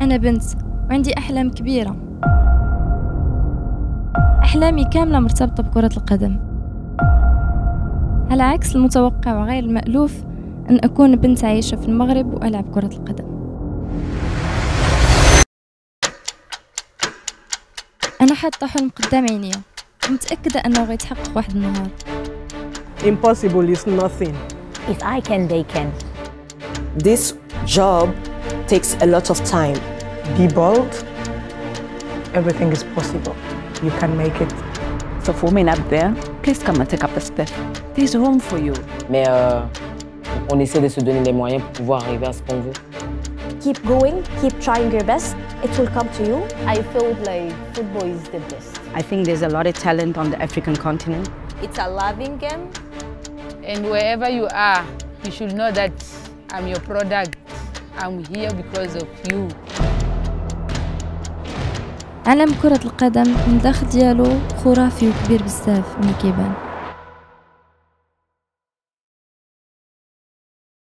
أنا بنت وعندي أحلام كبيرة، أحلامي كاملة مرتبطة بكرة القدم، على عكس المتوقع وغير المألوف أن أكون بنت عايشة في المغرب وألعب كرة القدم. أنا حاطة حلم قدام عينيا متأكدة أنه غيتحقق واحد النهار. Impossible is nothing. If I can, they can. This job takes a lot of time. Be bold. Everything is possible. You can make it. So for women up there, please come and take up a step. There's room for you. Mais on essaie de se donner les moyens pour pouvoir arriver à ce qu'on veut. Keep going, keep trying your best. It will come to you. I feel like football is the best. I think there's a lot of talent on the African continent. It's a loving game. And wherever you are, you should know that I'm your product. I'm here because of you. عالم كرة القدم من داخل ديالو خرافي وكبير بزاف ملي كيبان.